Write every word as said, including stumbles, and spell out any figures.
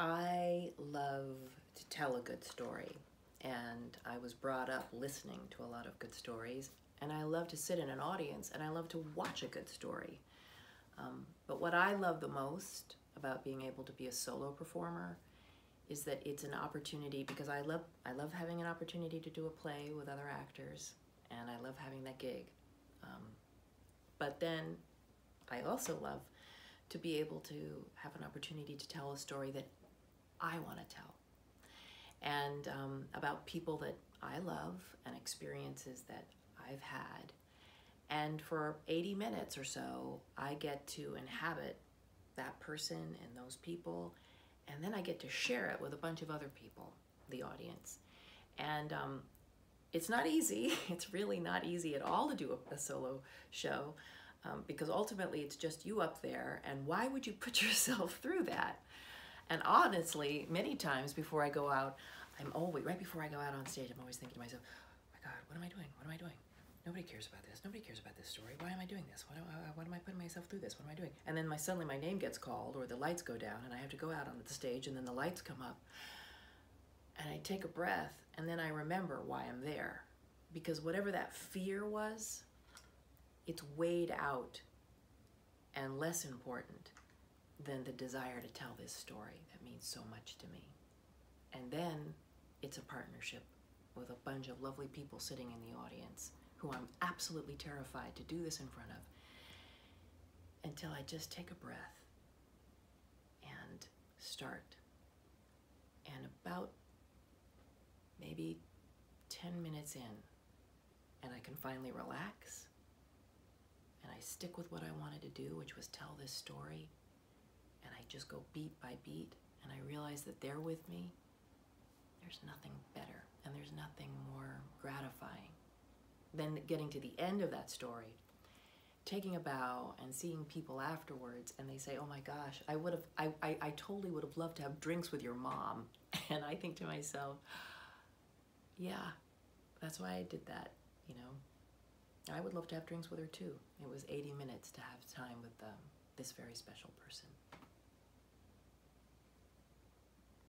I love to tell a good story, and I was brought up listening to a lot of good stories, and I love to sit in an audience, and I love to watch a good story. Um, but what I love the most about being able to be a solo performer is that it's an opportunity, because I love, I love having an opportunity to do a play with other actors, and I love having that gig. Um, but then I also love to be able to have an opportunity to tell a story that I want to tell, and um, about people that I love and experiences that I've had. And for eighty minutes or so, I get to inhabit that person and those people, and then I get to share it with a bunch of other people, the audience. And um, it's not easy. It's really not easy at all to do a, a solo show, um, because ultimately it's just you up there, and why would you put yourself through that? And honestly, many times before I go out, I'm always, right before I go out on stage, I'm always thinking to myself, oh my God, what am I doing? What am I doing? Nobody cares about this. Nobody cares about this story. Why am I doing this? What am I, what am I putting myself through this? What am I doing? And then my, suddenly my name gets called, or the lights go down, and I have to go out on the stage, and then the lights come up, and I take a breath, and then I remember why I'm there. Because whatever that fear was, it's weighed out and less important than the desire to tell this story that means so much to me. And then it's a partnership with a bunch of lovely people sitting in the audience who I'm absolutely terrified to do this in front of, until I just take a breath and start. And about maybe ten minutes in, and I can finally relax, and I stick with what I wanted to do, which was tell this story. And I just go beat by beat, and I realize that they're with me. There's nothing better, and there's nothing more gratifying than getting to the end of that story, taking a bow and seeing people afterwards, and they say, oh my gosh, I would have, I, I, I totally would have loved to have drinks with your mom. And I think to myself, yeah, that's why I did that, you know. I would love to have drinks with her too. It was eighty minutes to have time with um, this very special person.